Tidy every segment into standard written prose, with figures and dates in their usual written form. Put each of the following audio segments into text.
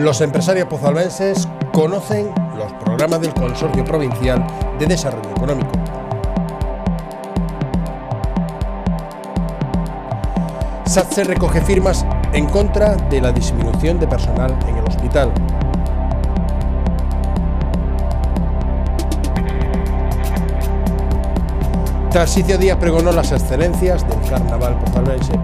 Los empresarios pozalbenses conocen los programas del Consorcio Provincial de Desarrollo Económico. SATSE recoge firmas en contra de la disminución de personal en el hospital. Tarsicio Díaz pregonó las excelencias del carnaval pozalbense.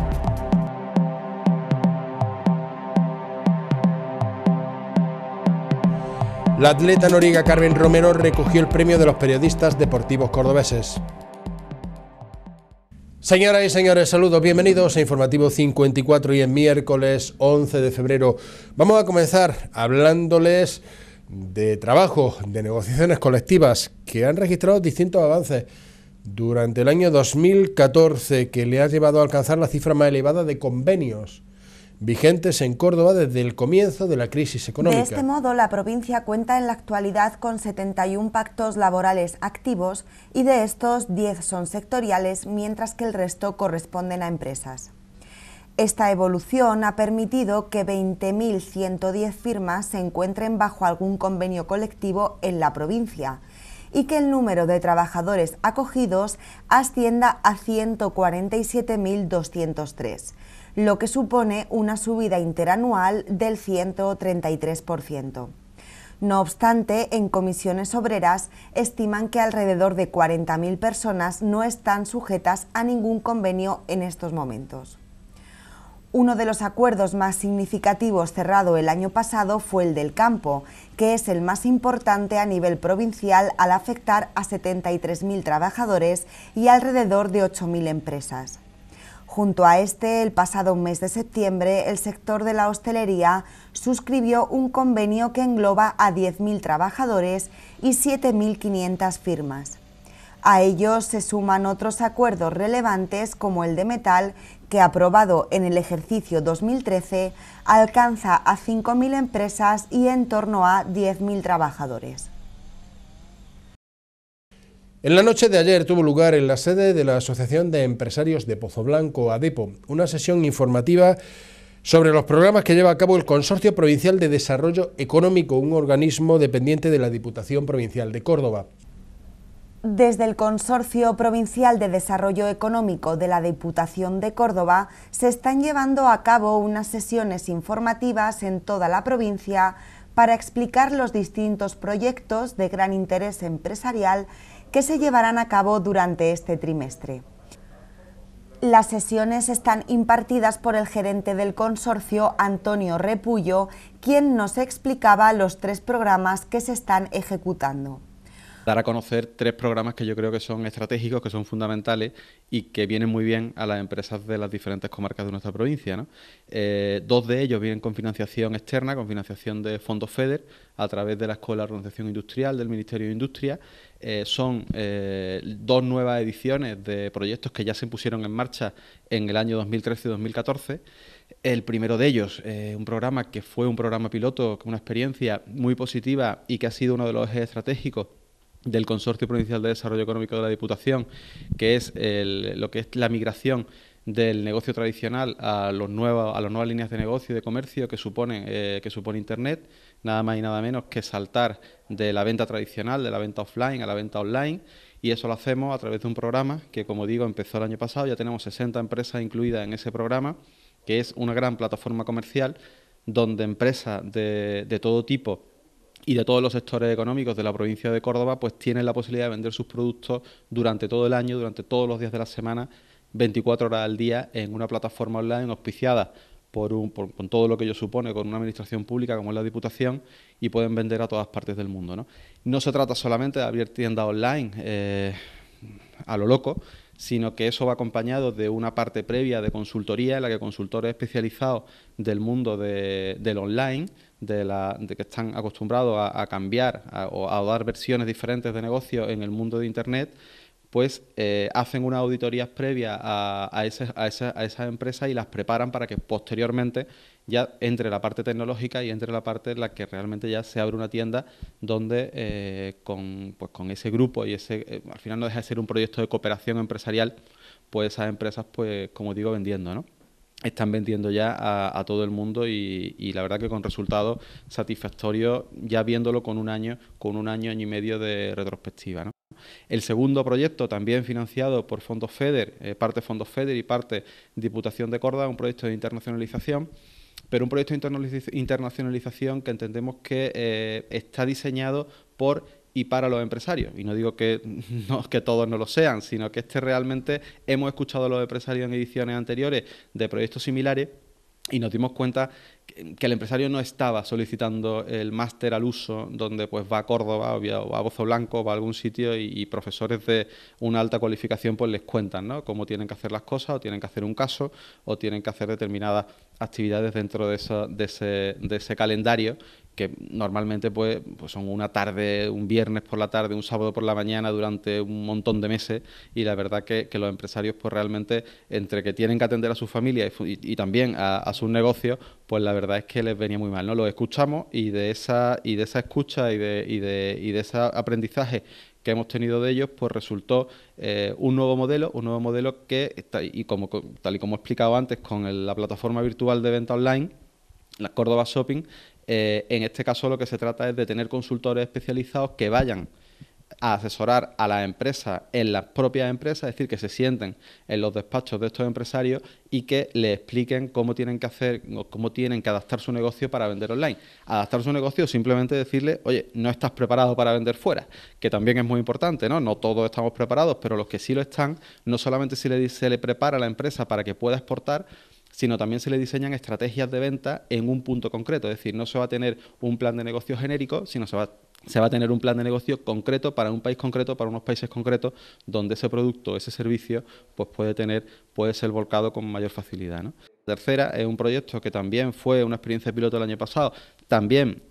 La atleta noriega Carmen Romero recogió el premio de los periodistas deportivos cordobeses. Señoras y señores, saludos, bienvenidos a Informativo 54 y el miércoles 11 de febrero. Vamos a comenzar hablándoles de trabajo, de negociaciones colectivas que han registrado distintos avances durante el año 2014 que le ha llevado a alcanzar la cifra más elevada de convenios vigentes en Córdoba desde el comienzo de la crisis económica. De este modo, la provincia cuenta en la actualidad con 71 pactos laborales activos y de estos 10 son sectoriales, mientras que el resto corresponden a empresas. Esta evolución ha permitido que 20.110 firmas se encuentren bajo algún convenio colectivo en la provincia y que el número de trabajadores acogidos ascienda a 147.203. lo que supone una subida interanual del 133%. No obstante, en comisiones obreras estiman que alrededor de 40.000 personas no están sujetas a ningún convenio en estos momentos. Uno de los acuerdos más significativos cerrado el año pasado fue el del campo, que es el más importante a nivel provincial al afectar a 73.000 trabajadores y alrededor de 8.000 empresas. Junto a este, el pasado mes de septiembre, el sector de la hostelería suscribió un convenio que engloba a 10.000 trabajadores y 7.500 firmas. A ellos se suman otros acuerdos relevantes como el de metal, que aprobado en el ejercicio 2013, alcanza a 5.000 empresas y en torno a 10.000 trabajadores. En la noche de ayer tuvo lugar en la sede de la Asociación de Empresarios de Pozoblanco, ADEPO, una sesión informativa sobre los programas que lleva a cabo el Consorcio Provincial de Desarrollo Económico, un organismo dependiente de la Diputación Provincial de Córdoba. Desde el Consorcio Provincial de Desarrollo Económico de la Diputación de Córdoba se están llevando a cabo unas sesiones informativas en toda la provincia para explicar los distintos proyectos de gran interés empresarial que se llevarán a cabo durante este trimestre. Las sesiones están impartidas por el gerente del consorcio, Antonio Repullo, quien nos explicaba los tres programas que se están ejecutando. Dar a conocer tres programas que yo creo que son estratégicos, que son fundamentales y que vienen muy bien a las empresas de las diferentes comarcas de nuestra provincia, ¿no? Dos de ellos vienen con financiación externa, con financiación de fondos FEDER, a través de la Escuela de Organización Industrial del Ministerio de Industria. Son dos nuevas ediciones de proyectos que ya se pusieron en marcha en el año 2013 y 2014. El primero de ellos, un programa que fue un programa piloto, una experiencia muy positiva y que ha sido uno de los ejes estratégicos del Consorcio Provincial de Desarrollo Económico de la Diputación, que es la migración del negocio tradicional a las nuevas líneas de negocio y de comercio que supone Internet, nada más y nada menos que saltar de la venta tradicional, de la venta offline a la venta online, y eso lo hacemos a través de un programa que, como digo, empezó el año pasado. Ya tenemos 60 empresas incluidas en ese programa, que es una gran plataforma comercial donde empresas de todo tipo y de todos los sectores económicos de la provincia de Córdoba pues tienen la posibilidad de vender sus productos durante todo el año, durante todos los días de la semana, 24 horas al día, en una plataforma online auspiciada con todo lo que ello supone, con una administración pública como es la Diputación, y pueden vender a todas partes del mundo, ¿no? No se trata solamente de abrir tiendas online a lo loco, sino que eso va acompañado de una parte previa de consultoría en la que consultores especializados del mundo del online, que están acostumbrados a cambiar o a dar versiones diferentes de negocio en el mundo de Internet, pues hacen unas auditorías previas a esas empresas y las preparan para que posteriormente ya entre la parte tecnológica y entre la parte en la que realmente ya se abre una tienda donde con ese grupo y al final no deja de ser un proyecto de cooperación empresarial, pues esas empresas, pues como digo, vendiendo, ¿no? están vendiendo ya a todo el mundo y la verdad que con resultados satisfactorios, ya viéndolo con un año, año y medio de retrospectiva, ¿no? El segundo proyecto, también financiado por fondos FEDER, parte fondos FEDER y parte Diputación de Córdoba, un proyecto de internacionalización, pero un proyecto de internacionalización que entendemos que está diseñado por y para los empresarios. Y no digo que todos no lo sean, sino que realmente hemos escuchado a los empresarios en ediciones anteriores de proyectos similares y nos dimos cuenta que el empresario no estaba solicitando el máster al uso, donde pues va a Córdoba o va a Pozoblanco, va a algún sitio y profesores de una alta cualificación pues les cuentan, ¿no?, cómo tienen que hacer las cosas, o tienen que hacer un caso, o tienen que hacer determinadas actividades dentro de ese calendario, que normalmente pues son una tarde, un viernes por la tarde, un sábado por la mañana, durante un montón de meses. Y la verdad que los empresarios pues realmente, entre que tienen que atender a sus familias y también a sus negocios, pues la verdad es que les venía muy mal, ¿no? Los escuchamos y de esa escucha y de ese aprendizaje que hemos tenido de ellos, pues resultó un nuevo modelo que, tal y como he explicado antes, con la plataforma virtual de venta online, la Córdoba Shopping, en este caso lo que se trata es de tener consultores especializados que vayan a asesorar a las empresas en las propias empresas, es decir, que se sienten en los despachos de estos empresarios y que les expliquen cómo tienen que hacer, o cómo tienen que adaptar su negocio para vender online. Adaptar su negocio o simplemente decirle, oye, no estás preparado para vender fuera, que también es muy importante, ¿no? No todos estamos preparados, pero los que sí lo están, no solamente se le prepara a la empresa para que pueda exportar, sino también se le diseñan estrategias de venta en un punto concreto. Es decir, no se va a tener un plan de negocio genérico, sino se va a tener un plan de negocio concreto para un país concreto, para unos países concretos, donde ese producto, ese servicio, pues puede ser volcado con mayor facilidad, ¿no? La tercera es un proyecto que también fue una experiencia piloto el año pasado, también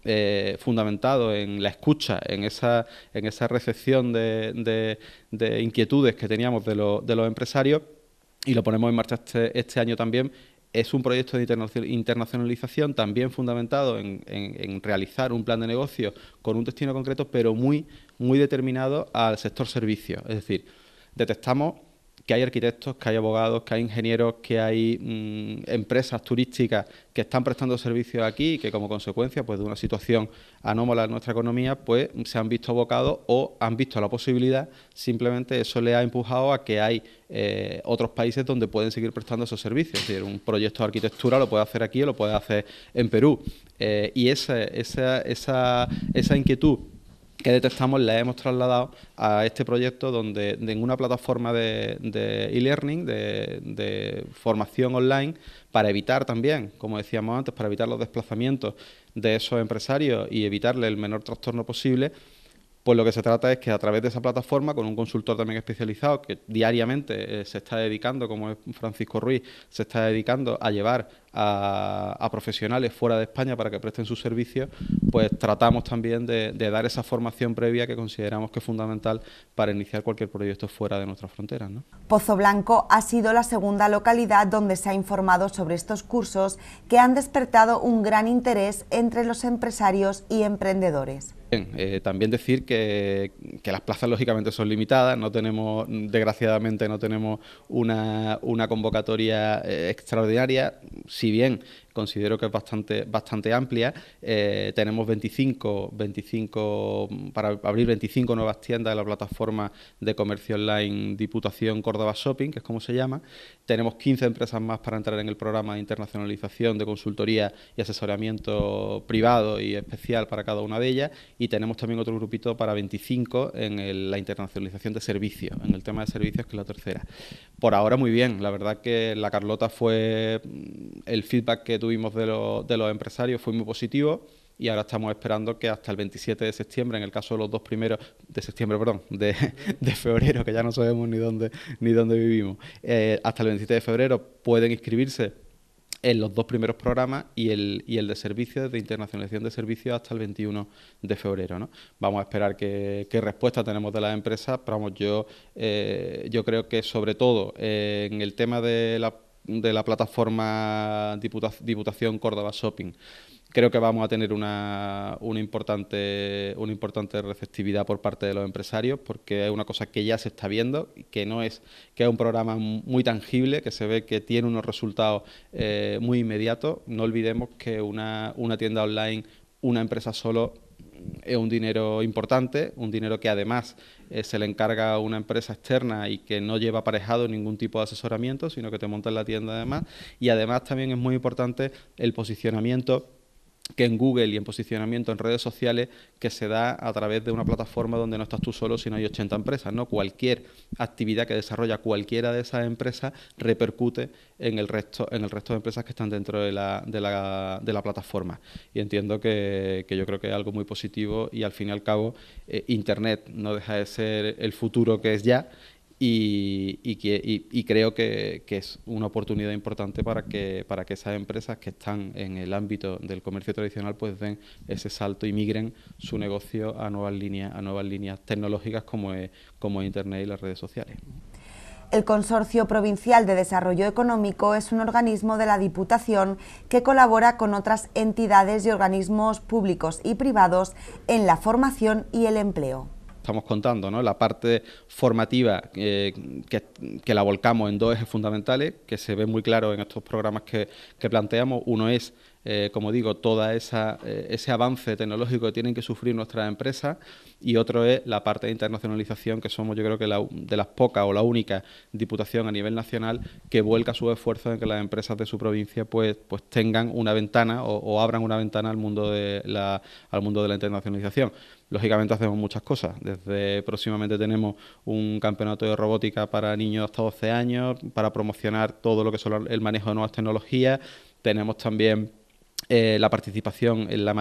fundamentado en la escucha, en esa recepción de inquietudes que teníamos de los empresarios, y lo ponemos en marcha este año también. Es un proyecto de internacionalización también fundamentado en realizar un plan de negocio con un destino concreto, pero muy, muy determinado al sector servicios. Es decir, detectamos que hay arquitectos, que hay abogados, que hay ingenieros, que hay empresas turísticas que están prestando servicios aquí y que, como consecuencia pues de una situación anómala en nuestra economía, pues se han visto abocados o han visto la posibilidad. Simplemente eso le ha empujado a que hay otros países donde pueden seguir prestando esos servicios. Es decir, un proyecto de arquitectura lo puede hacer aquí o lo puede hacer en Perú. Y esa inquietud que detectamos la hemos trasladado a este proyecto, donde en una plataforma de e-learning, de formación online, para evitar también, como decíamos antes, para evitar los desplazamientos de esos empresarios y evitarle el menor trastorno posible. Pues lo que se trata es que a través de esa plataforma, con un consultor también especializado que diariamente se está dedicando, como es Francisco Ruiz, se está dedicando a llevar a profesionales fuera de España para que presten sus servicios, pues tratamos también de dar esa formación previa que consideramos que es fundamental para iniciar cualquier proyecto fuera de nuestras fronteras, ¿no? Pozoblanco ha sido la segunda localidad donde se ha informado sobre estos cursos que han despertado un gran interés entre los empresarios y emprendedores. También decir que las plazas lógicamente son limitadas, no tenemos, desgraciadamente no tenemos una convocatoria extraordinaria, si bien considero que es bastante amplia. Tenemos 25 para abrir 25 nuevas tiendas de la plataforma de comercio online Diputación Córdoba Shopping, que es como se llama. Tenemos 15 empresas más para entrar en el programa de internacionalización de consultoría y asesoramiento privado y especial para cada una de ellas, y tenemos también otro grupito para 25 en la internacionalización de servicios, en el tema de servicios, que es la tercera. Por ahora muy bien, la verdad que la Carlota fue el feedback que tuvimos de los empresarios fue muy positivo, y ahora estamos esperando que hasta el 27 de septiembre, en el caso de los dos primeros de septiembre, perdón, de febrero, que ya no sabemos ni dónde vivimos, hasta el 27 de febrero pueden inscribirse en los dos primeros programas y el de servicios, de internacionalización de servicios, hasta el 21 de febrero, ¿no? Vamos a esperar qué respuesta tenemos de las empresas, pero vamos, yo creo que sobre todo en el tema de la de la plataforma Diputación Córdoba Shopping. Creo que vamos a tener una importante receptividad por parte de los empresarios, porque es una cosa que ya se está viendo, que es un programa muy tangible, que se ve que tiene unos resultados muy inmediatos. No olvidemos que una tienda online, una empresa solo, es un dinero importante, un dinero que además se le encarga a una empresa externa y que no lleva aparejado ningún tipo de asesoramiento, sino que te montas la tienda además. Y además también es muy importante el posicionamiento que en Google y en posicionamiento en redes sociales que se da a través de una plataforma donde no estás tú solo, sino hay 80 empresas, ¿no? Cualquier actividad que desarrolla cualquiera de esas empresas repercute en el resto de empresas que están dentro de la plataforma. Y entiendo que yo creo que es algo muy positivo y al fin y al cabo Internet no deja de ser el futuro que es ya. Y creo que es una oportunidad importante para que esas empresas que están en el ámbito del comercio tradicional pues den ese salto y migren su negocio a nuevas líneas tecnológicas como Internet y las redes sociales. El Consorcio Provincial de Desarrollo Económico es un organismo de la Diputación que colabora con otras entidades y organismos públicos y privados en la formación y el empleo. Estamos contando, ¿no? La parte formativa que la volcamos en dos ejes fundamentales, que se ve muy claro en estos programas que planteamos. Uno es, como digo, todo ese avance tecnológico que tienen que sufrir nuestras empresas, y otro es la parte de internacionalización, que somos yo creo que de las pocas o la única diputación a nivel nacional que vuelca sus esfuerzos en que las empresas de su provincia pues tengan una ventana o abran una ventana al mundo de la internacionalización. Lógicamente hacemos muchas cosas, desde próximamente tenemos un campeonato de robótica para niños hasta 12 años, para promocionar todo lo que son el manejo de nuevas tecnologías. Tenemos también la participación en la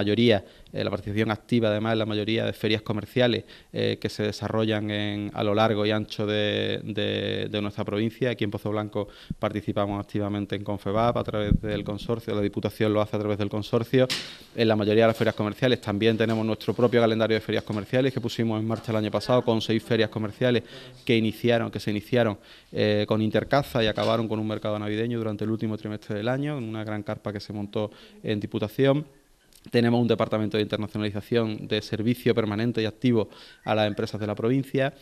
participación activa además en la mayoría de ferias comerciales que se desarrollan a lo largo y ancho de nuestra provincia. Aquí en Pozoblanco participamos activamente en Confebab a través del consorcio, la Diputación lo hace a través del consorcio. En la mayoría de las ferias comerciales también tenemos nuestro propio calendario de ferias comerciales que pusimos en marcha el año pasado con 6 ferias comerciales que se iniciaron con Intercaza y acabaron con un mercado navideño durante el último trimestre del año, en una gran carpa que se montó en Diputación. Tenemos un departamento de internacionalización de servicio permanente y activo a las empresas de la provincia.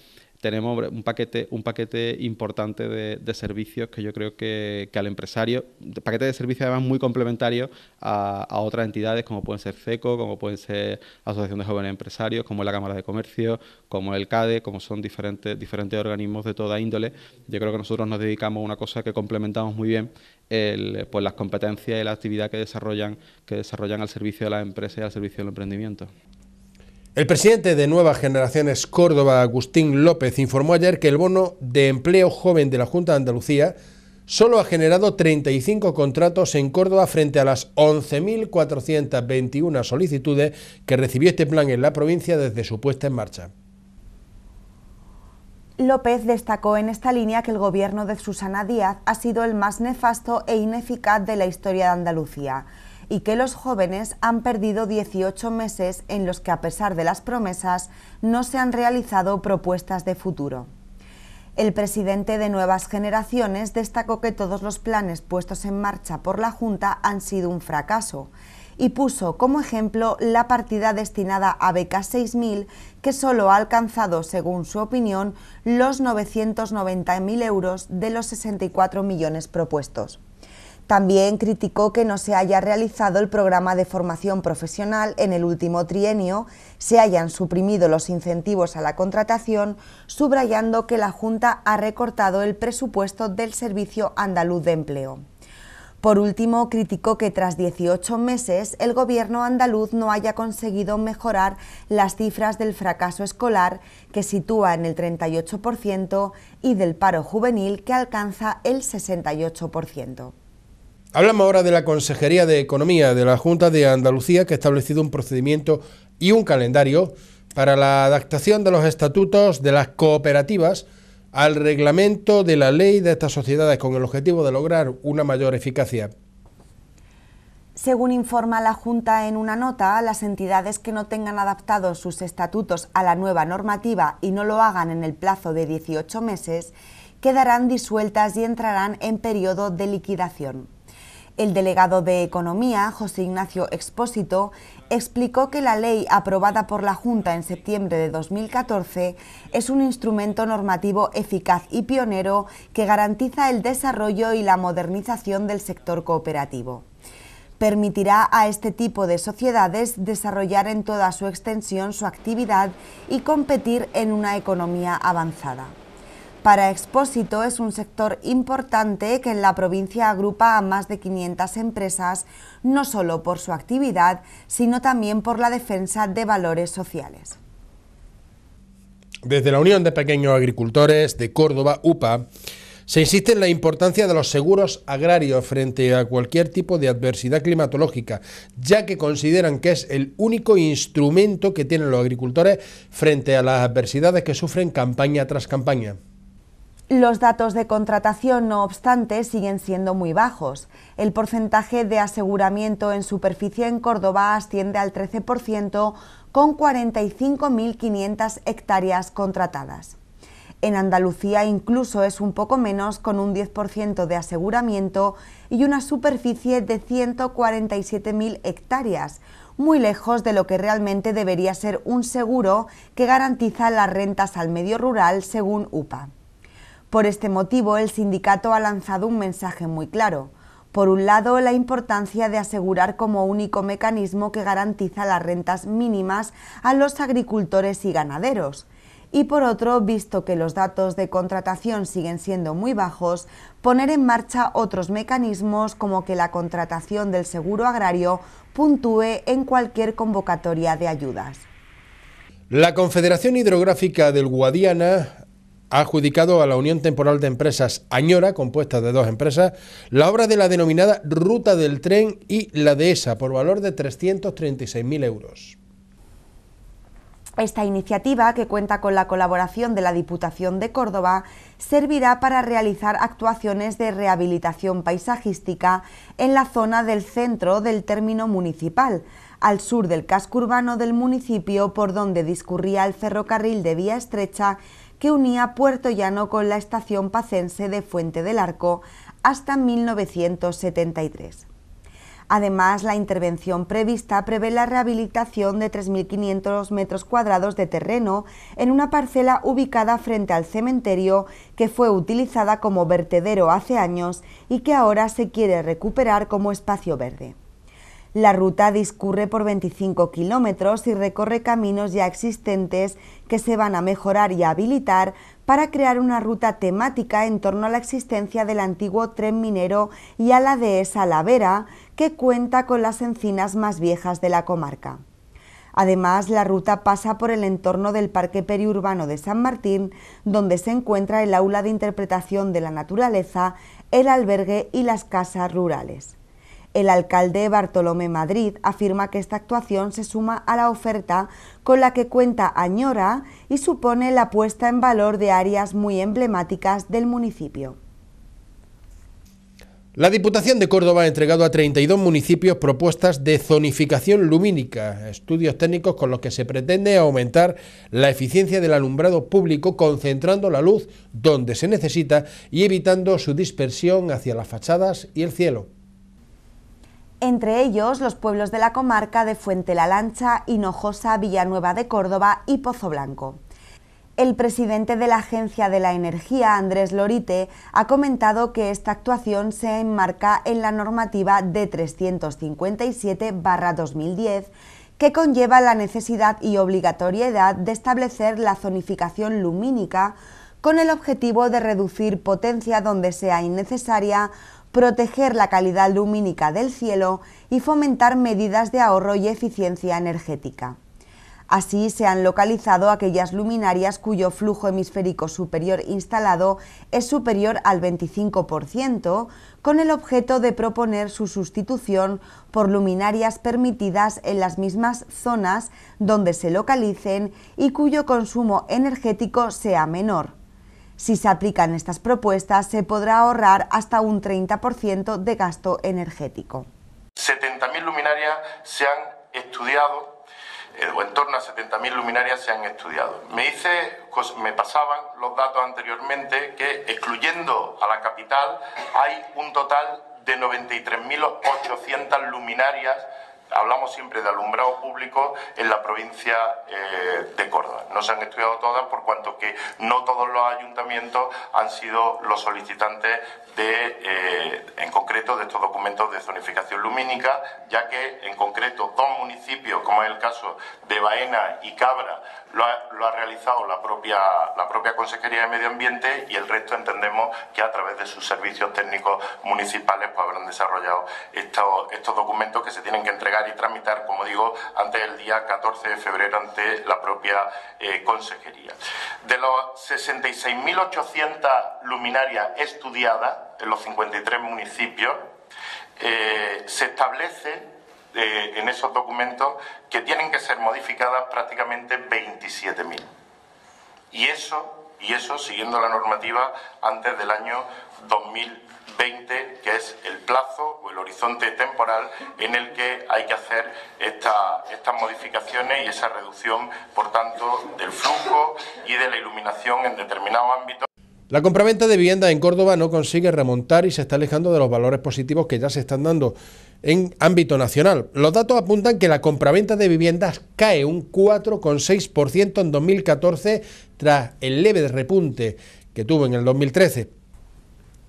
Tenemos un paquete importante de servicios que yo creo que al empresario, paquete de servicios además muy complementario a otras entidades como pueden ser CECO, como pueden ser Asociación de Jóvenes Empresarios, como es la Cámara de Comercio, como el CADE, como son diferentes organismos de toda índole. Yo creo que nosotros nos dedicamos a una cosa que complementamos muy bien, pues las competencias y la actividad que desarrollan al servicio de las empresas y al servicio del emprendimiento. El presidente de Nuevas Generaciones Córdoba, Agustín López, informó ayer que el bono de empleo joven de la Junta de Andalucía solo ha generado 35 contratos en Córdoba frente a las 11.421 solicitudes que recibió este plan en la provincia desde su puesta en marcha. López destacó en esta línea que el gobierno de Susana Díaz ha sido el más nefasto e ineficaz de la historia de Andalucía, y que los jóvenes han perdido 18 meses en los que, a pesar de las promesas, no se han realizado propuestas de futuro. El presidente de Nuevas Generaciones destacó que todos los planes puestos en marcha por la Junta han sido un fracaso y puso como ejemplo la partida destinada a becas 6.000, que solo ha alcanzado, según su opinión, los 990.000 euros de los 64 millones propuestos. También criticó que no se haya realizado el programa de formación profesional en el último trienio, se hayan suprimido los incentivos a la contratación, subrayando que la Junta ha recortado el presupuesto del Servicio Andaluz de Empleo. Por último, criticó que tras 18 meses el gobierno andaluz no haya conseguido mejorar las cifras del fracaso escolar, que sitúa en el 38%, y del paro juvenil, que alcanza el 68%. Hablamos ahora de la Consejería de Economía de la Junta de Andalucía, que ha establecido un procedimiento y un calendario para la adaptación de los estatutos de las cooperativas al reglamento de la ley de estas sociedades, con el objetivo de lograr una mayor eficacia. Según informa la Junta en una nota, las entidades que no tengan adaptados sus estatutos a la nueva normativa y no lo hagan en el plazo de 18 meses quedarán disueltas y entrarán en periodo de liquidación. El delegado de Economía, José Ignacio Expósito, explicó que la ley aprobada por la Junta en septiembre de 2014 es un instrumento normativo eficaz y pionero que garantiza el desarrollo y la modernización del sector cooperativo. Permitirá a este tipo de sociedades desarrollar en toda su extensión su actividad y competir en una economía avanzada. Para Expósito es un sector importante que en la provincia agrupa a más de 500 empresas, no solo por su actividad, sino también por la defensa de valores sociales. Desde la Unión de Pequeños Agricultores de Córdoba, UPA, se insiste en la importancia de los seguros agrarios frente a cualquier tipo de adversidad climatológica, ya que consideran que es el único instrumento que tienen los agricultores frente a las adversidades que sufren campaña tras campaña. Los datos de contratación, no obstante, siguen siendo muy bajos. El porcentaje de aseguramiento en superficie en Córdoba asciende al 13%, con 45.500 hectáreas contratadas. En Andalucía incluso es un poco menos, con un 10% de aseguramiento y una superficie de 147.000 hectáreas, muy lejos de lo que realmente debería ser un seguro que garantiza las rentas al medio rural, según UPA. Por este motivo, el sindicato ha lanzado un mensaje muy claro. Por un lado, la importancia de asegurar como único mecanismo que garantiza las rentas mínimas a los agricultores y ganaderos. Y por otro, visto que los datos de contratación siguen siendo muy bajos, poner en marcha otros mecanismos como que la contratación del seguro agrario puntúe en cualquier convocatoria de ayudas. La Confederación Hidrográfica del Guadiana ha adjudicado a la Unión Temporal de Empresas Añora, compuesta de dos empresas, la obra de la denominada Ruta del Tren y La Dehesa, por valor de 336.000 euros. Esta iniciativa, que cuenta con la colaboración de la Diputación de Córdoba, servirá para realizar actuaciones de rehabilitación paisajística en la zona del centro del término municipal, al sur del casco urbano del municipio, por donde discurría el ferrocarril de Vía Estrecha que unía Puerto Llano con la estación pacense de Fuente del Arco hasta 1973. Además, la intervención prevista prevé la rehabilitación de 3.500 metros cuadrados de terreno en una parcela ubicada frente al cementerio que fue utilizada como vertedero hace años y que ahora se quiere recuperar como espacio verde. La ruta discurre por 25 kilómetros y recorre caminos ya existentes que se van a mejorar y a habilitar para crear una ruta temática en torno a la existencia del antiguo tren minero y a la dehesa La Vera, que cuenta con las encinas más viejas de la comarca. Además, la ruta pasa por el entorno del Parque Periurbano de San Martín, donde se encuentra el aula de interpretación de la naturaleza, el albergue y las casas rurales. El alcalde Bartolomé Madrid afirma que esta actuación se suma a la oferta con la que cuenta Añora y supone la puesta en valor de áreas muy emblemáticas del municipio. La Diputación de Córdoba ha entregado a 32 municipios propuestas de zonificación lumínica, estudios técnicos con los que se pretende aumentar la eficiencia del alumbrado público, concentrando la luz donde se necesita y evitando su dispersión hacia las fachadas y el cielo. Entre ellos, los pueblos de la comarca de Fuente la Lancha, Hinojosa, Villanueva de Córdoba y Pozoblanco. El presidente de la Agencia de la Energía, Andrés Lorite, ha comentado que esta actuación se enmarca en la normativa D357/2010, que conlleva la necesidad y obligatoriedad de establecer la zonificación lumínica con el objetivo de reducir potencia donde sea innecesaria, proteger la calidad lumínica del cielo y fomentar medidas de ahorro y eficiencia energética. Así se han localizado aquellas luminarias cuyo flujo hemisférico superior instalado es superior al 25%, con el objeto de proponer su sustitución por luminarias permitidas en las mismas zonas donde se localicen y cuyo consumo energético sea menor. Si se aplican estas propuestas, se podrá ahorrar hasta un 30% de gasto energético. 70.000 luminarias se han estudiado, o en torno a 70.000 luminarias se han estudiado. Me pasaban los datos anteriormente que, excluyendo a la capital, hay un total de 93.800 luminarias. Hablamos siempre de alumbrado público en la provincia de Córdoba. No se han estudiado todas por cuanto que no todos los ayuntamientos han sido los solicitantes en concreto de estos documentos de zonificación lumínica, ya que en concreto dos municipios, como es el caso de Baena y Cabra, lo ha realizado la propia Consejería de Medio Ambiente, y el resto entendemos que a través de sus servicios técnicos municipales pues habrán desarrollado estos documentos que se tienen que entregar y tramitar, como digo, antes del día 14 de febrero ante la propia Consejería. De los 66.800 luminarias estudiadas en los 53 municipios, se establece en esos documentos que tienen que ser modificadas prácticamente 27.000. Y eso siguiendo la normativa antes del año 2020, que es el plazo o el horizonte temporal en el que hay que hacer estas modificaciones y esa reducción, por tanto, del flujo y de la iluminación en determinados ámbitos. La compraventa de viviendas en Córdoba no consigue remontar y se está alejando de los valores positivos que ya se están dando en ámbito nacional. Los datos apuntan que la compraventa de viviendas cae un 4,6% en 2014 tras el leve repunte que tuvo en el 2013.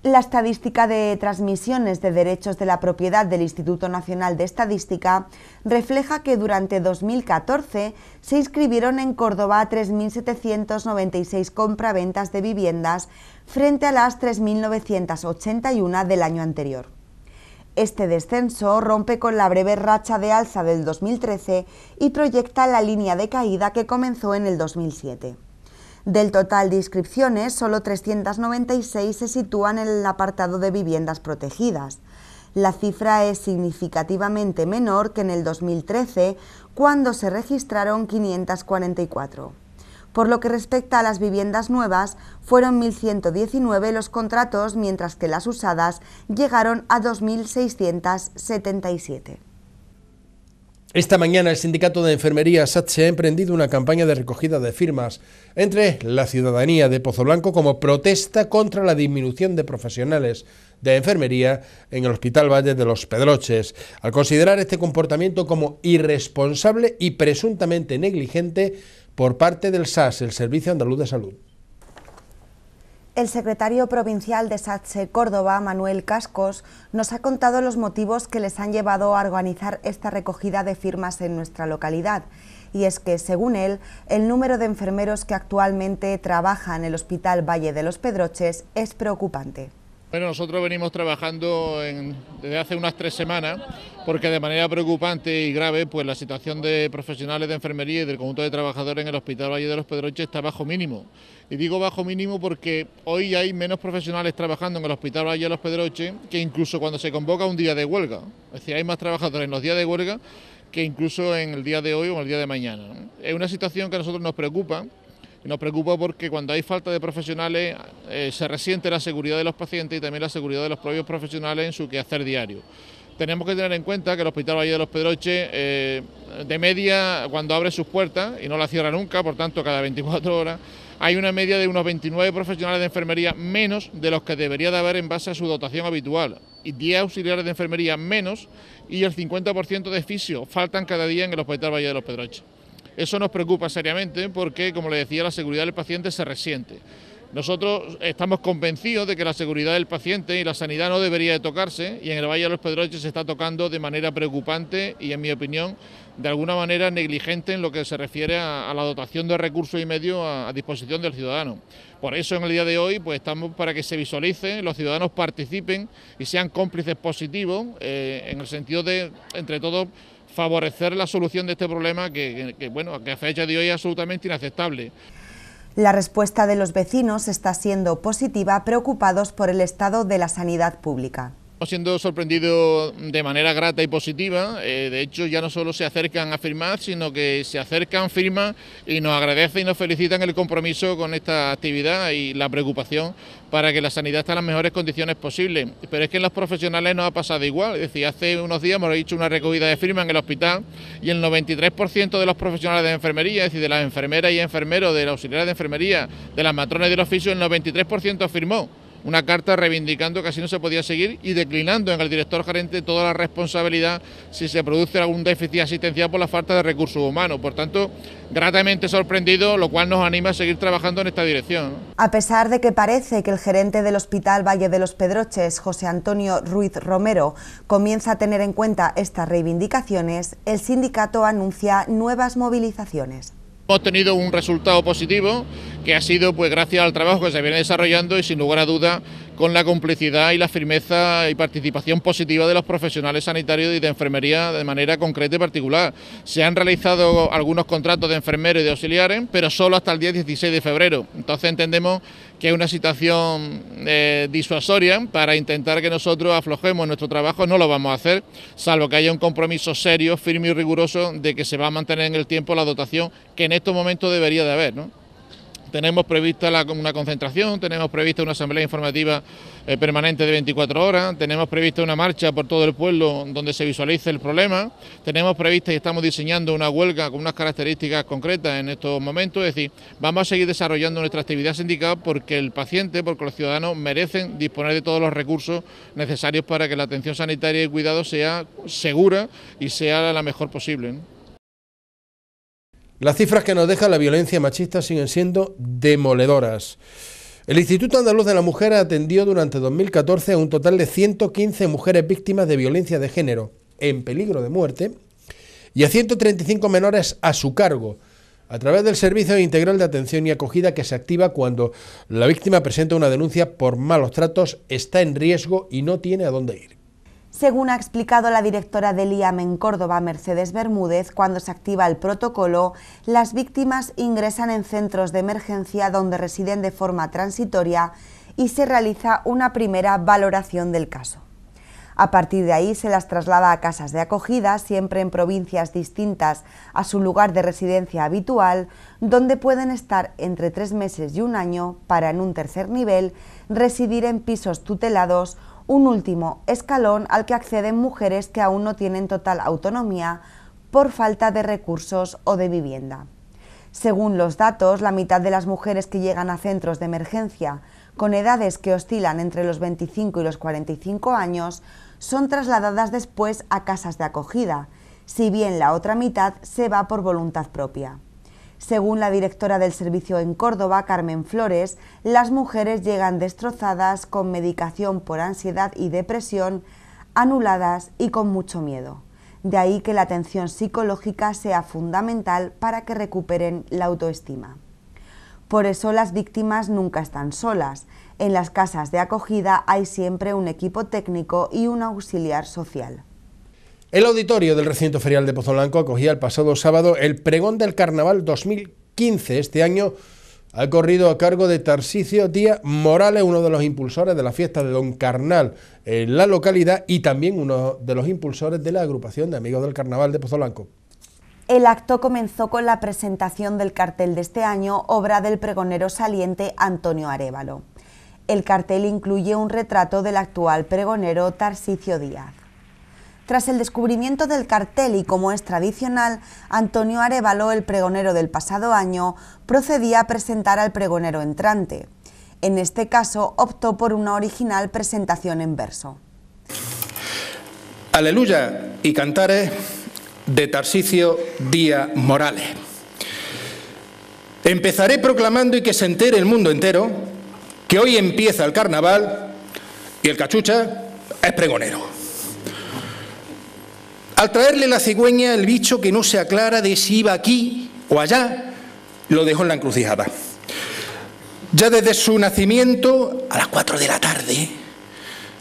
La estadística de transmisiones de derechos de la propiedad del Instituto Nacional de Estadística refleja que durante 2014 se inscribieron en Córdoba 3.796 compraventas de viviendas frente a las 3.981 del año anterior. Este descenso rompe con la breve racha de alza del 2013 y proyecta la línea de caída que comenzó en el 2007. Del total de inscripciones, solo 396 se sitúan en el apartado de viviendas protegidas. La cifra es significativamente menor que en el 2013, cuando se registraron 544. Por lo que respecta a las viviendas nuevas, fueron 1.119 los contratos, mientras que las usadas llegaron a 2.677. Esta mañana el Sindicato de Enfermería SATSE ha emprendido una campaña de recogida de firmas entre la ciudadanía de Pozoblanco como protesta contra la disminución de profesionales de enfermería en el Hospital Valle de los Pedroches, al considerar este comportamiento como irresponsable y presuntamente negligente por parte del SAS, el Servicio Andaluz de Salud. El secretario provincial de SATSE Córdoba, Manuel Cascos, nos ha contado los motivos que les han llevado a organizar esta recogida de firmas en nuestra localidad, y es que, según él, el número de enfermeros que actualmente trabaja en el Hospital Valle de los Pedroches es preocupante. Bueno, nosotros venimos trabajando desde hace unas 3 semanas, porque de manera preocupante y grave, pues la situación de profesionales de enfermería y del conjunto de trabajadores en el Hospital Valle de los Pedroches está bajo mínimo. Y digo bajo mínimo porque hoy hay menos profesionales trabajando en el Hospital Valle de los Pedroches que incluso cuando se convoca un día de huelga. Es decir, hay más trabajadores en los días de huelga que incluso en el día de hoy o en el día de mañana, ¿no? Es una situación que a nosotros nos preocupa. Nos preocupa porque cuando hay falta de profesionales se resiente la seguridad de los pacientes y también la seguridad de los propios profesionales en su quehacer diario. Tenemos que tener en cuenta que el Hospital Valle de los Pedroches, de media, cuando abre sus puertas, y no la cierra nunca, por tanto cada 24 horas, hay una media de unos 29 profesionales de enfermería menos de los que debería de haber en base a su dotación habitual, y 10 auxiliares de enfermería menos, y el 50% de fisio faltan cada día en el Hospital Valle de los Pedroches. Eso nos preocupa seriamente porque, como le decía, la seguridad del paciente se resiente. Nosotros estamos convencidos de que la seguridad del paciente y la sanidad no debería de tocarse, y en el Valle de los Pedroches se está tocando de manera preocupante y, en mi opinión, de alguna manera negligente en lo que se refiere a la dotación de recursos y medios a disposición del ciudadano. Por eso, en el día de hoy, pues estamos para que se visualice, los ciudadanos participen y sean cómplices positivos en el sentido de, entre todos, favorecer la solución de este problema que a fecha de hoy es absolutamente inaceptable. La respuesta de los vecinos está siendo positiva, preocupados por el estado de la sanidad pública. Estamos siendo sorprendidos de manera grata y positiva. De hecho, ya no solo se acercan a firmar, sino que se acercan, firman y nos agradecen y nos felicitan el compromiso con esta actividad y la preocupación para que la sanidad esté en las mejores condiciones posibles. Pero es que en los profesionales nos ha pasado igual. Es decir, hace unos días hemos hecho una recogida de firmas en el hospital y el 93% de los profesionales de enfermería, es decir, de las enfermeras y enfermeros, de los auxiliares de enfermería, de las matronas y de los fisios, el 93% firmó una carta reivindicando que así no se podía seguir y declinando en el director gerente toda la responsabilidad si se produce algún déficit asistencial por la falta de recursos humanos. Por tanto, gratamente sorprendido, lo cual nos anima a seguir trabajando en esta dirección. A pesar de que parece que el gerente del Hospital Valle de los Pedroches, José Antonio Ruiz Romero, comienza a tener en cuenta estas reivindicaciones, el sindicato anuncia nuevas movilizaciones. Hemos tenido un resultado positivo que ha sido pues gracias al trabajo que se viene desarrollando y sin lugar a dudas con la complicidad y la firmeza y participación positiva de los profesionales sanitarios y de enfermería de manera concreta y particular. Se han realizado algunos contratos de enfermeros y de auxiliares, pero solo hasta el día 16 de febrero. Entonces entendemos que es una situación disuasoria para intentar que nosotros aflojemos nuestro trabajo. No lo vamos a hacer, salvo que haya un compromiso serio, firme y riguroso de que se va a mantener en el tiempo la dotación que en estos momentos debería de haber, ¿no? Tenemos prevista una concentración, tenemos prevista una asamblea informativa permanente de 24 horas, tenemos prevista una marcha por todo el pueblo donde se visualice el problema, tenemos prevista y estamos diseñando una huelga con unas características concretas en estos momentos. Es decir, vamos a seguir desarrollando nuestra actividad sindical porque el paciente, porque los ciudadanos merecen disponer de todos los recursos necesarios para que la atención sanitaria y cuidado sea segura y sea la mejor posible, ¿no? Las cifras que nos deja la violencia machista siguen siendo demoledoras. El Instituto Andaluz de la Mujer atendió durante 2014 a un total de 115 mujeres víctimas de violencia de género en peligro de muerte y a 135 menores a su cargo, a través del Servicio Integral de Atención y Acogida que se activa cuando la víctima presenta una denuncia por malos tratos, está en riesgo y no tiene a dónde ir. Según ha explicado la directora del IAM en Córdoba, Mercedes Bermúdez, cuando se activa el protocolo, las víctimas ingresan en centros de emergencia donde residen de forma transitoria y se realiza una primera valoración del caso. A partir de ahí se las traslada a casas de acogida, siempre en provincias distintas a su lugar de residencia habitual, donde pueden estar entre 3 meses y 1 año para, en un tercer nivel, residir en pisos tutelados, un último escalón al que acceden mujeres que aún no tienen total autonomía por falta de recursos o de vivienda. Según los datos, la mitad de las mujeres que llegan a centros de emergencia con edades que oscilan entre los 25 y los 45 años son trasladadas después a casas de acogida, si bien la otra mitad se va por voluntad propia. Según la directora del servicio en Córdoba, Carmen Flores, las mujeres llegan destrozadas, con medicación por ansiedad y depresión, anuladas y con mucho miedo. De ahí que la atención psicológica sea fundamental para que recuperen la autoestima. Por eso las víctimas nunca están solas. En las casas de acogida hay siempre un equipo técnico y un auxiliar social. El auditorio del recinto ferial de Pozoblanco acogía el pasado sábado el pregón del Carnaval 2015. Este año ha corrido a cargo de Tarsicio Díaz Morales, uno de los impulsores de la fiesta de Don Carnal en la localidad y también uno de los impulsores de la agrupación de Amigos del Carnaval de Pozoblanco. El acto comenzó con la presentación del cartel de este año, obra del pregonero saliente Antonio Arévalo. El cartel incluye un retrato del actual pregonero Tarsicio Díaz. Tras el descubrimiento del cartel y como es tradicional, Antonio Arévalo, el pregonero del pasado año, procedía a presentar al pregonero entrante. En este caso, optó por una original presentación en verso. Aleluya y cantares de Tarsicio Díaz Morales. Empezaré proclamando y que se entere el mundo entero que hoy empieza el carnaval y el cachucha es pregonero. Al traerle la cigüeña, el bicho que no se aclara de si iba aquí o allá, lo dejó en la encrucijada. Ya desde su nacimiento, a las 4 de la tarde,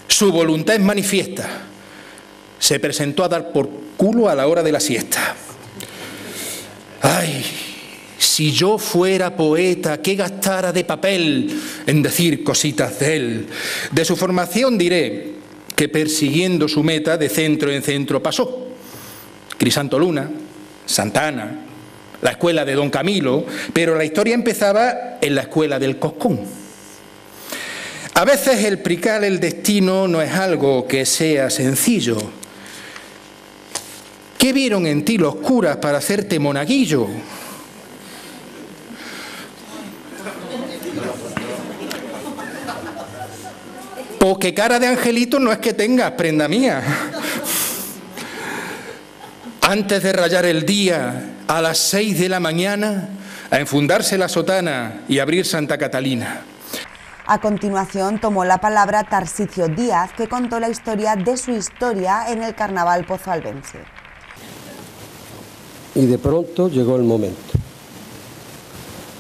su voluntad es manifiesta. Se presentó a dar por culo a la hora de la siesta. Ay, si yo fuera poeta, que gastara de papel en decir cositas de él. De su formación diré que persiguiendo su meta de centro en centro pasó. Crisanto Luna, Santana, la escuela de Don Camilo, pero la historia empezaba en la escuela del Coscón. A veces el pricar el destino no es algo que sea sencillo. ¿Qué vieron en ti los curas para hacerte monaguillo? O que cara de angelito no es que tengas, prenda mía. Antes de rayar el día, a las 6 de la mañana, a enfundarse la sotana y abrir Santa Catalina. A continuación tomó la palabra Tarsicio Díaz, que contó la historia de su historia en el carnaval pozalbense. Y de pronto llegó el momento.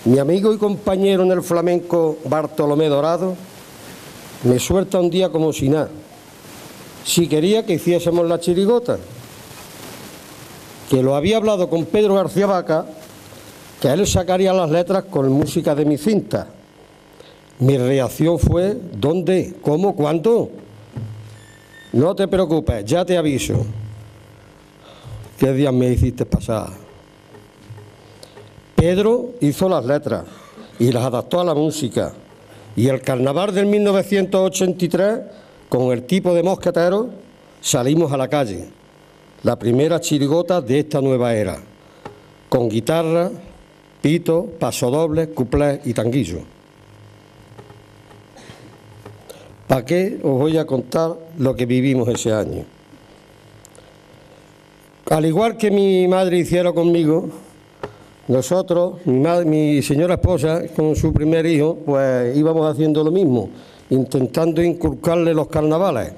Mi amigo y compañero en el flamenco Bartolomé Dorado me suelta un día como si nada, si quería que hiciésemos la chirigota, que lo había hablado con Pedro García Vaca, que a él sacaría las letras con música de mi cinta. Mi reacción fue: ¿dónde? ¿Cómo? ¿Cuándo? No te preocupes, ya te aviso. ¿Qué días me hiciste pasar? Pedro hizo las letras y las adaptó a la música. Y el carnaval del 1983, con el tipo de mosqueteros, salimos a la calle. La primera chirigota de esta nueva era, con guitarra, pito, pasodobles, cuplés y tanguillo. ¿Para qué os voy a contar lo que vivimos ese año? Al igual que mi madre hiciera conmigo, nosotros, mi señora esposa con su primer hijo, pues íbamos haciendo lo mismo, intentando inculcarle los carnavales.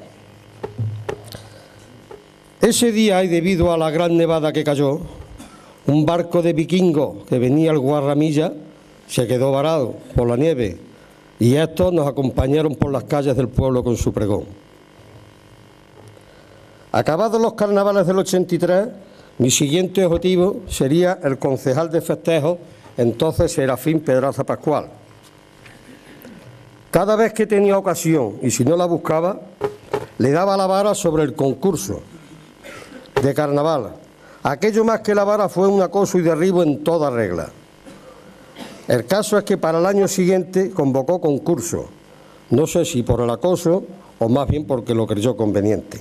Ese día, y debido a la gran nevada que cayó, un barco de vikingos que venía al Guarramilla se quedó varado por la nieve, y estos nos acompañaron por las calles del pueblo con su pregón. Acabados los carnavales del 83, mi siguiente objetivo sería el concejal de festejos, entonces Serafín Pedraza Pascual. Cada vez que tenía ocasión, y si no la buscaba, le daba la vara sobre el concurso de carnaval. Aquello más que la vara fue un acoso y derribo en toda regla. El caso es que para el año siguiente convocó concurso, no sé si por el acoso o más bien porque lo creyó conveniente.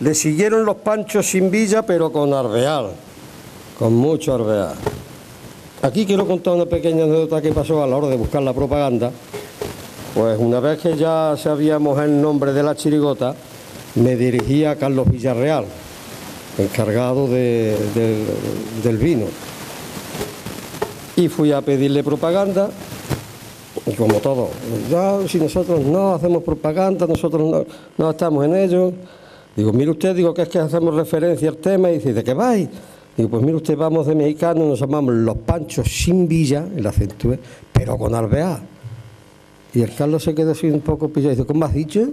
Le siguieron los panchos sin villa, pero con arveal, con mucho arveal. Aquí quiero contar una pequeña anécdota que pasó a la hora de buscar la propaganda. Pues una vez que ya sabíamos el nombre de la chirigota, me dirigí a Carlos Villarreal, encargado del vino. Y fui a pedirle propaganda, y como todo, no, si nosotros no hacemos propaganda, nosotros no estamos en ello. Digo, mire usted, digo, que es que hacemos referencia al tema, y dice, ¿de qué vais? Digo, pues mire usted, vamos de mexicanos, nos llamamos los panchos sin villa, el acentué, pero con alvear. Y el Carlos se quedó así un poco pillado, dice, ¿cómo has dicho?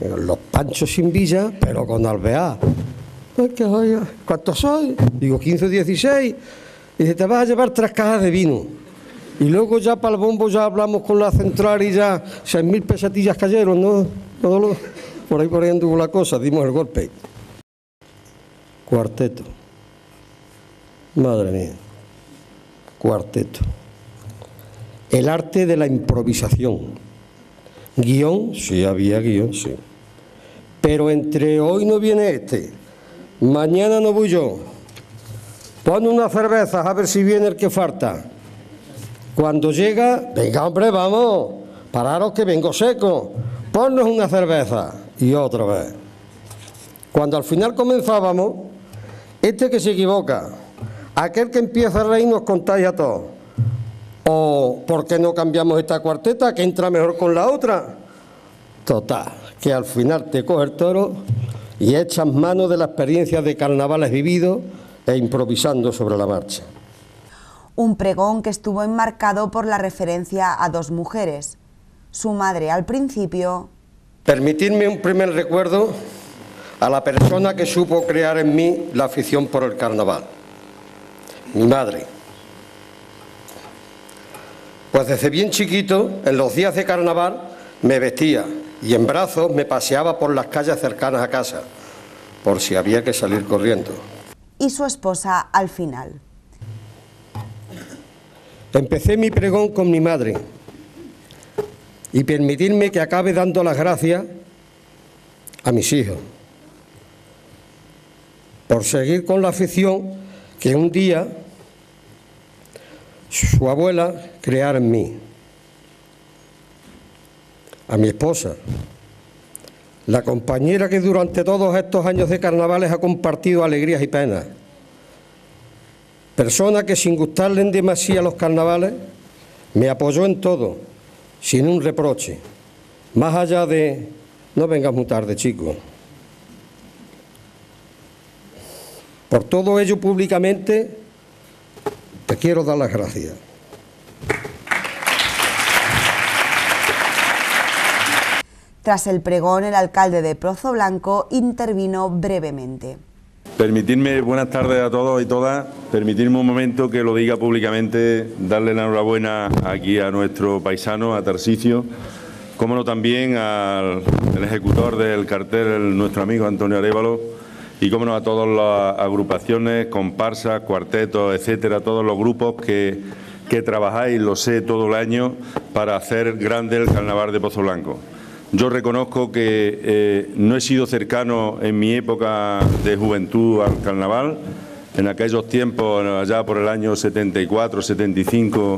Digo, los panchos sin villa, pero con alvear. ¿Cuántos soy? Digo, 15 o 16. Y dice, te vas a llevar 3 cajas de vino. Y luego ya para el bombo ya hablamos con la central y ya 6.000 pesetillas cayeron, ¿no? Por ahí corriendo la cosa, dimos el golpe. Cuarteto. Madre mía. Cuarteto. El arte de la improvisación. Guión, sí había guión, sí. Pero entre hoy no viene este, mañana no voy yo. Pon unas cervezas a ver si viene el que falta. Cuando llega, venga hombre, vamos, pararos que vengo seco. Ponnos una cerveza. Y otra vez. Cuando al final comenzábamos, este que se equivoca, aquel que empieza a reír nos contáis a todos. O, ¿por qué no cambiamos esta cuarteta que entra mejor con la otra? Total, que al final te coge el toro y echas mano de la experiencia de carnavales vividos e improvisando sobre la marcha. Un pregón que estuvo enmarcado por la referencia a 2 mujeres. Su madre al principio. Permitidme un primer recuerdo a la persona que supo crear en mí la afición por el carnaval, mi madre. Pues desde bien chiquito, en los días de carnaval, Me vestía y en brazos me paseaba por las calles cercanas a casa, por si había que salir corriendo. Y su esposa al final. Empecé mi pregón con mi madre y permitirme que acabe dando las gracias a mis hijos por seguir con la afición que un día su abuela creara en mí. A mi esposa, la compañera que durante todos estos años de carnavales ha compartido alegrías y penas. Persona que sin gustarle en demasía los carnavales, me apoyó en todo, sin un reproche. Más allá de, no vengas muy tarde, chico. Por todo ello, públicamente, te quiero dar las gracias. Tras el pregón, el alcalde de Pozoblanco intervino brevemente. Permitidme, buenas tardes a todos y todas, permitidme un momento que lo diga públicamente, darle la enhorabuena aquí a nuestro paisano, a Tarsicio, como no también al ejecutor del cartel, nuestro amigo Antonio Arévalo, y como no a todas las agrupaciones, comparsas, cuartetos, etcétera, todos los grupos que trabajáis, lo sé, todo el año para hacer grande el carnaval de Pozoblanco. Yo reconozco que no he sido cercano en mi época de juventud al carnaval. En aquellos tiempos, allá por el año 74, 75,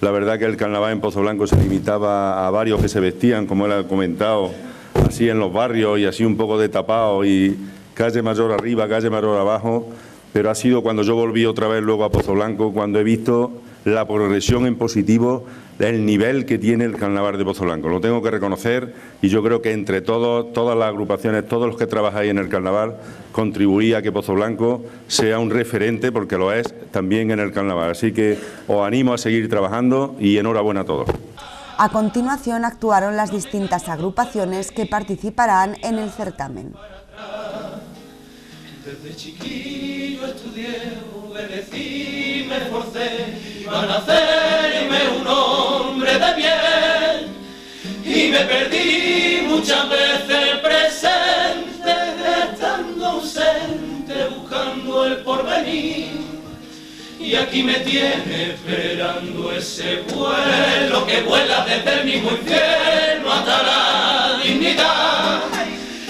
la verdad que el carnaval en Pozoblanco se limitaba a varios que se vestían, como él ha comentado, así en los barrios y así un poco de tapado y calle mayor arriba, calle mayor abajo. Pero ha sido cuando yo volví otra vez luego a Pozoblanco, cuando he visto la progresión en positivo, el nivel que tiene el carnaval de Pozoblanco. Lo tengo que reconocer y yo creo que entre todos, todas las agrupaciones, todos los que trabajáis en el carnaval, contribuís a que Pozoblanco sea un referente, porque lo es también en el carnaval. Así que os animo a seguir trabajando y enhorabuena a todos. A continuación actuaron las distintas agrupaciones que participarán en el certamen. Desde chiquillo estudié, obedecí, me esforcé. Van a hacerme un hombre de bien y me perdí muchas veces el presente, estando ausente, buscando el porvenir. Y aquí me tiene esperando ese vuelo que vuela desde el mismo infierno hasta la dignidad.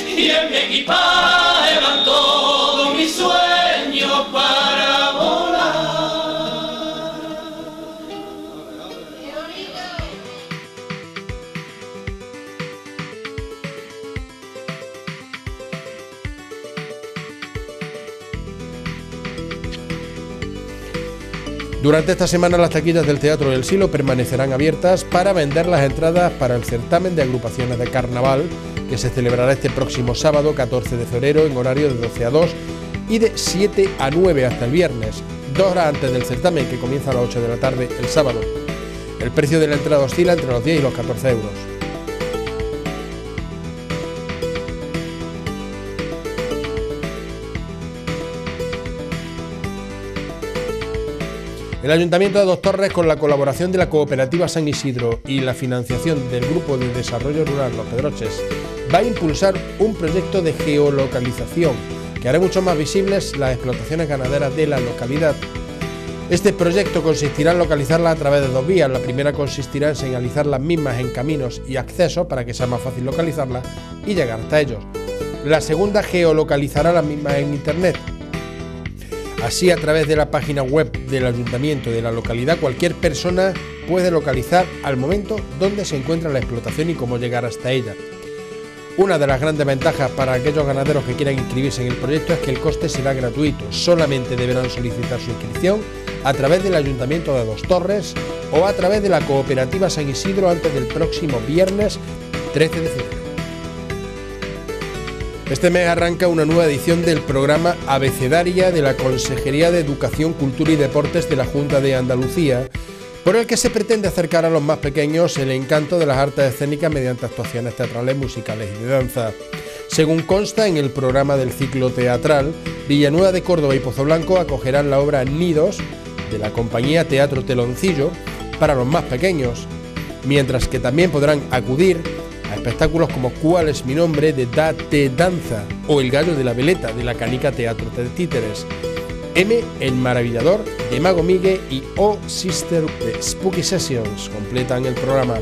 Y en mi equipaje van todos mis sueños para volar. Durante esta semana las taquillas del Teatro del Silo permanecerán abiertas para vender las entradas para el certamen de agrupaciones de carnaval que se celebrará este próximo sábado 14 de febrero en horario de 12 a 2 y de 7 a 9 hasta el viernes, 2 horas antes del certamen que comienza a las 8 de la tarde el sábado. El precio de la entrada oscila entre los 10 y los 14 euros. El Ayuntamiento de Dos Torres, con la colaboración de la Cooperativa San Isidro y la financiación del Grupo de Desarrollo Rural Los Pedroches, va a impulsar un proyecto de geolocalización que hará mucho más visibles las explotaciones ganaderas de la localidad. Este proyecto consistirá en localizarlas a través de dos vías. La primera consistirá en señalizar las mismas en caminos y accesos para que sea más fácil localizarlas y llegar hasta ellos. La segunda geolocalizará las mismas en Internet. Así, a través de la página web del ayuntamiento de la localidad, cualquier persona puede localizar al momento dónde se encuentra la explotación y cómo llegar hasta ella. Una de las grandes ventajas para aquellos ganaderos que quieran inscribirse en el proyecto es que el coste será gratuito. Solamente deberán solicitar su inscripción a través del Ayuntamiento de Dos Torres o a través de la Cooperativa San Isidro antes del próximo viernes 13 de febrero. Este mes arranca una nueva edición del programa Abecedaria de la Consejería de Educación, Cultura y Deportes de la Junta de Andalucía, por el que se pretende acercar a los más pequeños el encanto de las artes escénicas mediante actuaciones teatrales, musicales y de danza. Según consta en el programa del ciclo teatral, Villanueva de Córdoba y Pozoblanco acogerán la obra Nidos de la compañía Teatro Teloncillo para los más pequeños, mientras que también podrán acudir a espectáculos como Cuál es mi nombre, de Date Danza, o El gallo de la veleta, de La Canica Teatro de Títeres, M, El maravillador, de Mago Migue, y O Sister, de Spooky Sessions, completan el programa.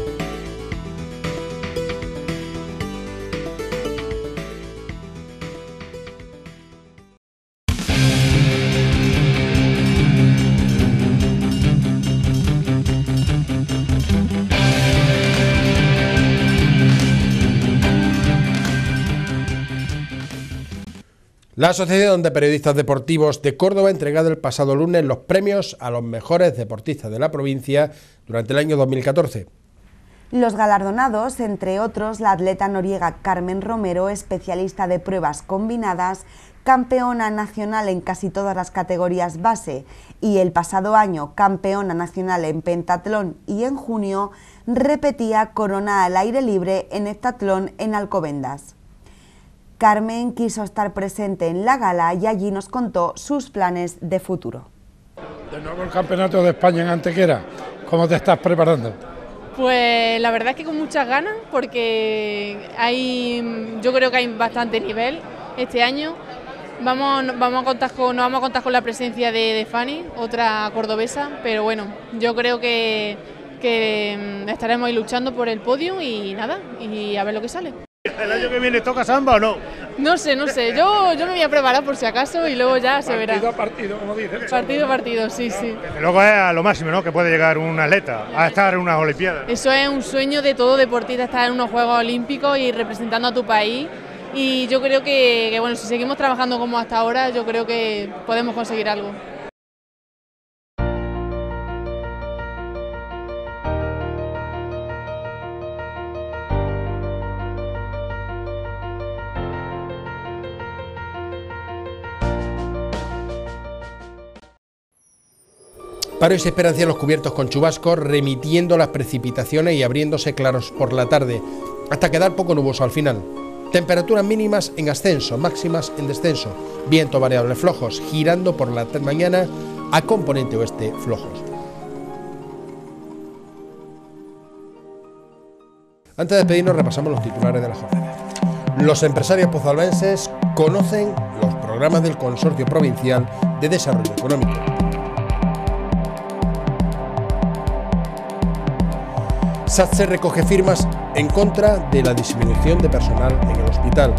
La Asociación de Periodistas Deportivos de Córdoba ha entregado el pasado lunes los premios a los mejores deportistas de la provincia durante el año 2014. Los galardonados, entre otros, la atleta noriega Carmen Romero, especialista de pruebas combinadas, campeona nacional en casi todas las categorías base y el pasado año campeona nacional en pentatlón, y en junio repetía corona al aire libre en heptatlón en Alcobendas. Carmen quiso estar presente en la gala y allí nos contó sus planes de futuro. De nuevo el Campeonato de España en Antequera, ¿cómo te estás preparando? Pues la verdad es que con muchas ganas, porque yo creo que hay bastante nivel este año. No vamos a contar con la presencia de Fanny, otra cordobesa, pero bueno, yo creo que estaremos ahí luchando por el podio y nada, y a ver lo que sale. ¿El año que viene toca samba o no? No sé, yo me voy a preparar por si acaso y luego ya se verá. Partido a partido, como dices. Partido a partido, sí, claro, sí. Desde luego es a lo máximo, ¿no?, que puede llegar un atleta, a estar en unas Olimpiadas. Eso es un sueño de todo deportista, estar en unos Juegos Olímpicos y representando a tu país. Y yo creo que bueno, si seguimos trabajando como hasta ahora, yo creo que podemos conseguir algo. Paro y se esperancia en los cubiertos con chubascos, remitiendo las precipitaciones y abriéndose claros por la tarde, hasta quedar poco nuboso al final. Temperaturas mínimas en ascenso, máximas en descenso, vientos variables flojos, girando por la mañana a componente oeste flojos. Antes de despedirnos, repasamos los titulares de la jornada. Los empresarios pozalbenses conocen los programas del Consorcio Provincial de Desarrollo Económico. SATSE recoge firmas en contra de la disminución de personal en el hospital.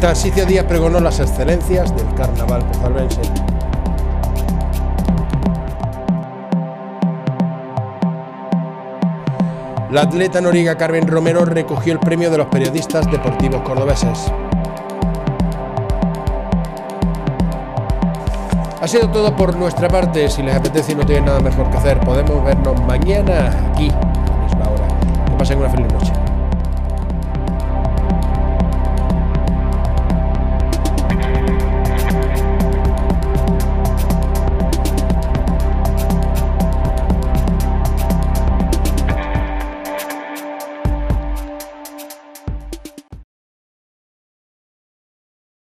Tarsicio Díaz pregonó las excelencias del carnaval pozalbense. La atleta noriega Carmen Romero recogió el premio de los periodistas deportivos cordobeses. Ha sido todo por nuestra parte. Si les apetece y no tienen nada mejor que hacer, podemos vernos mañana aquí, a la misma hora. Que pasen una feliz noche.